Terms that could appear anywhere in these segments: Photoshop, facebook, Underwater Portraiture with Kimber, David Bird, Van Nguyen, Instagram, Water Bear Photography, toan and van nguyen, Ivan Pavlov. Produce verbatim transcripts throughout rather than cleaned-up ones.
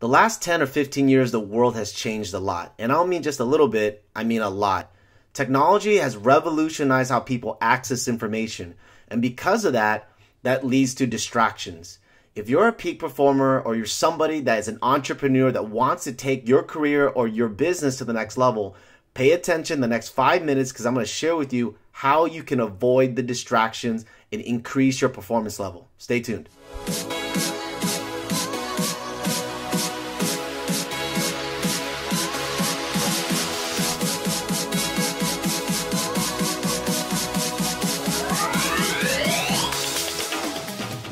The last ten or fifteen years, the world has changed a lot. And I don't mean just a little bit, I mean a lot. Technology has revolutionized how people access information. And because of that, that leads to distractions. If you're a peak performer or you're somebody that is an entrepreneur that wants to take your career or your business to the next level, pay attention the next five minutes because I'm going to share with you how you can avoid the distractions and increase your performance level. Stay tuned.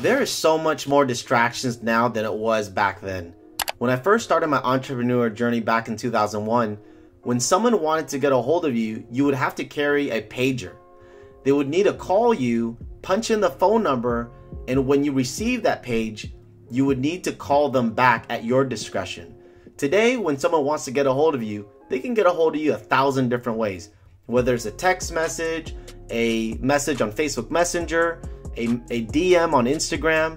There is so much more distractions now than it was back then. When I first started my entrepreneur journey back in two thousand one, when someone wanted to get a hold of you, you would have to carry a pager. They would need to call you, punch in the phone number, and when you receive that page, you would need to call them back at your discretion. Today, when someone wants to get a hold of you, they can get a hold of you a thousand different ways, whether it's a text message, a message on Facebook Messenger, A, a D M on Instagram,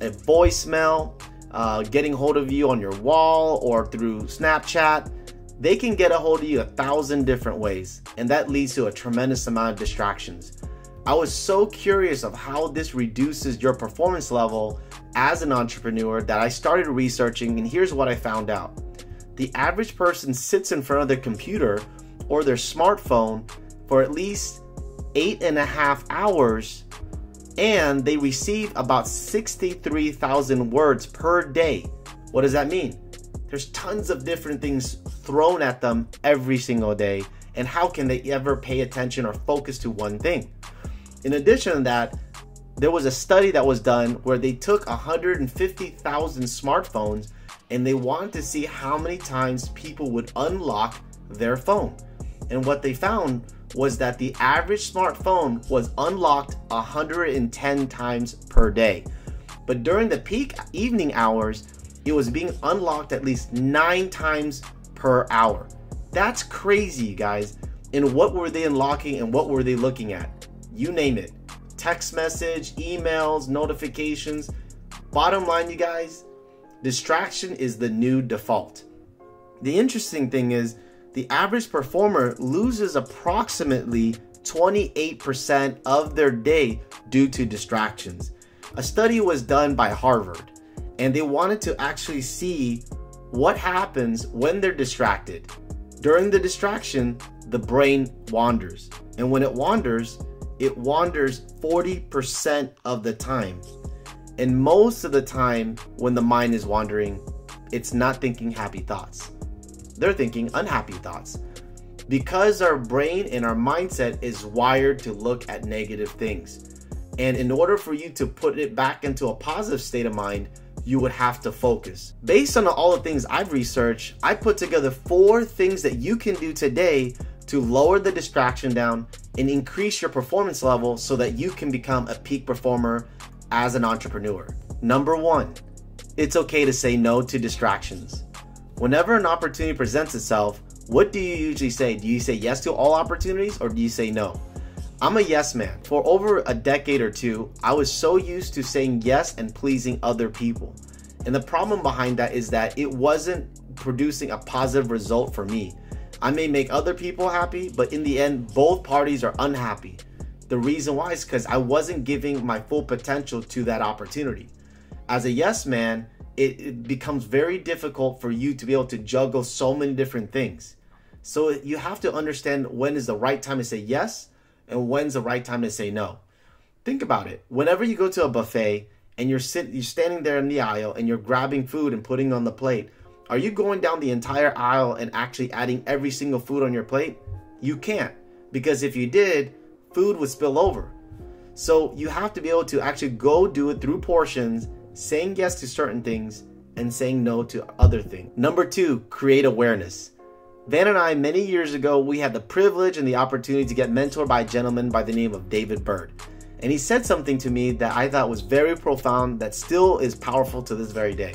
a voicemail, uh, getting hold of you on your wall or through Snapchat. They can get a hold of you a thousand different ways, and that leads to a tremendous amount of distractions. I was so curious of how this reduces your performance level as an entrepreneur that I started researching, and here's what I found out. The average person sits in front of their computer or their smartphone for at least eight and a half hours and they receive about sixty-three thousand words per day. What does that mean? There's tons of different things thrown at them every single day, and how can they ever pay attention or focus to one thing? In addition to that, there was a study that was done where they took one hundred fifty thousand smartphones and they wanted to see how many times people would unlock their phone. And what they found was that the average smartphone was unlocked one hundred ten times per day. But during the peak evening hours, it was being unlocked at least nine times per hour. That's crazy, you guys. And what were they unlocking and what were they looking at? You name it. Text message, emails, notifications. Bottom line, you guys, distraction is the new default. The interesting thing is, the average performer loses approximately twenty-eight percent of their day due to distractions. A study was done by Harvard, and they wanted to actually see what happens when they're distracted. During the distraction, the brain wanders, and when it wanders, it wanders forty percent of the time. And most of the time when the mind is wandering, it's not thinking happy thoughts. They're thinking unhappy thoughts because our brain and our mindset is wired to look at negative things. And in order for you to put it back into a positive state of mind, you would have to focus. Based on all the things I've researched, I put together four things that you can do today to lower the distraction down and increase your performance level so that you can become a peak performer as an entrepreneur. Number one, it's okay to say no to distractions. Whenever an opportunity presents itself, what do you usually say? Do you say yes to all opportunities or do you say no? I'm a yes man. For over a decade or two, I was so used to saying yes and pleasing other people. And the problem behind that is that it wasn't producing a positive result for me. I may make other people happy, but in the end, both parties are unhappy. The reason why is because I wasn't giving my full potential to that opportunity. As a yes man, it becomes very difficult for you to be able to juggle so many different things. So you have to understand when is the right time to say yes and when's the right time to say no. Think about it. Whenever you go to a buffet and you're, sit, you're standing there in the aisle and you're grabbing food and putting it on the plate, are you going down the entire aisle and actually adding every single food on your plate? You can't, because if you did, food would spill over. So you have to be able to actually go do it through portions, saying yes to certain things and saying no to other things. Number two, create awareness. Van and I, many years ago, we had the privilege and the opportunity to get mentored by a gentleman by the name of David Bird. And he said something to me that I thought was very profound that still is powerful to this very day.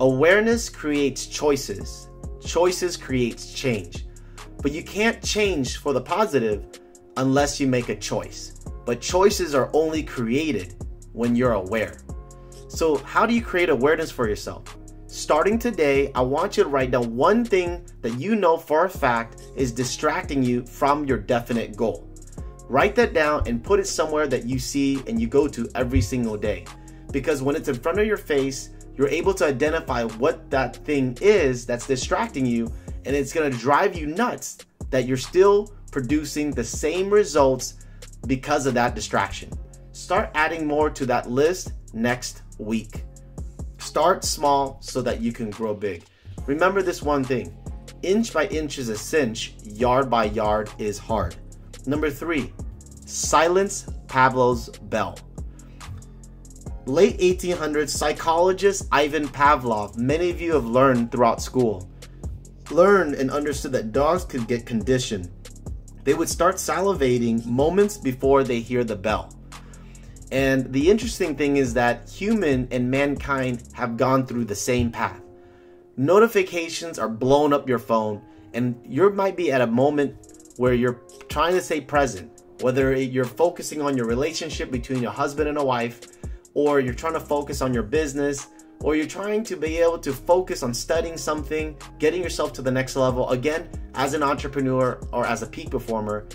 Awareness creates choices. Choices creates change. But you can't change for the positive unless you make a choice. But choices are only created when you're aware. So how do you create awareness for yourself? Starting today, I want you to write down one thing that you know for a fact is distracting you from your definite goal. Write that down and put it somewhere that you see and you go to every single day. Because when it's in front of your face, you're able to identify what that thing is that's distracting you, and it's gonna drive you nuts that you're still producing the same results because of that distraction. Start adding more to that list next week. Start small so that you can grow big. Remember this one thing: inch by inch is a cinch, yard by yard is hard. Number three, silence Pavlov's bell. Late eighteen hundreds psychologist Ivan Pavlov, many of you have learned throughout school, learned and understood that dogs could get conditioned. They would start salivating moments before they hear the bell. And the interesting thing is that human and mankind have gone through the same path. Notifications are blowing up your phone, and you might be at a moment where you're trying to stay present, whether you're focusing on your relationship between your husband and a wife, or you're trying to focus on your business, or you're trying to be able to focus on studying something, getting yourself to the next level, again, as an entrepreneur or as a peak performer.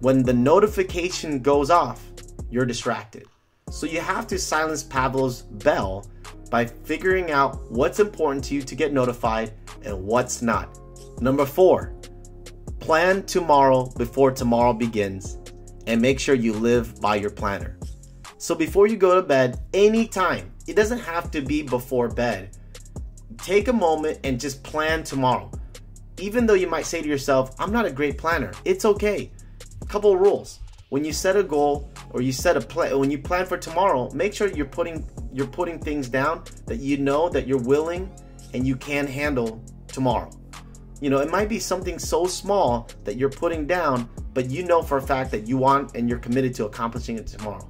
When the notification goes off, you're distracted. So you have to silence Pavlov's bell by figuring out what's important to you to get notified and what's not. Number four, plan tomorrow before tomorrow begins, and make sure you live by your planner. So before you go to bed, anytime, it doesn't have to be before bed, take a moment and just plan tomorrow. Even though you might say to yourself, I'm not a great planner, it's okay. Couple rules. When you set a goal, or you set a plan, when you plan for tomorrow, make sure you're putting you're putting things down that you know that you're willing and you can handle tomorrow. You know, it might be something so small that you're putting down, but you know for a fact that you want and you're committed to accomplishing it tomorrow.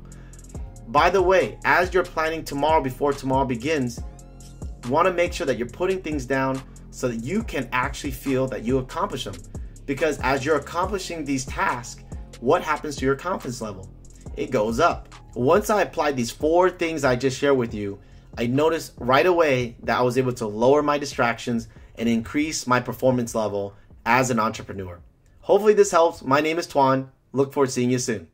By the way, as you're planning tomorrow before tomorrow begins, you want to make sure that you're putting things down so that you can actually feel that you accomplish them. Because as you're accomplishing these tasks, what happens to your confidence level? It goes up. Once I applied these four things I just shared with you, I noticed right away that I was able to lower my distractions and increase my performance level as an entrepreneur. Hopefully this helps. My name is Toan. Look forward to seeing you soon.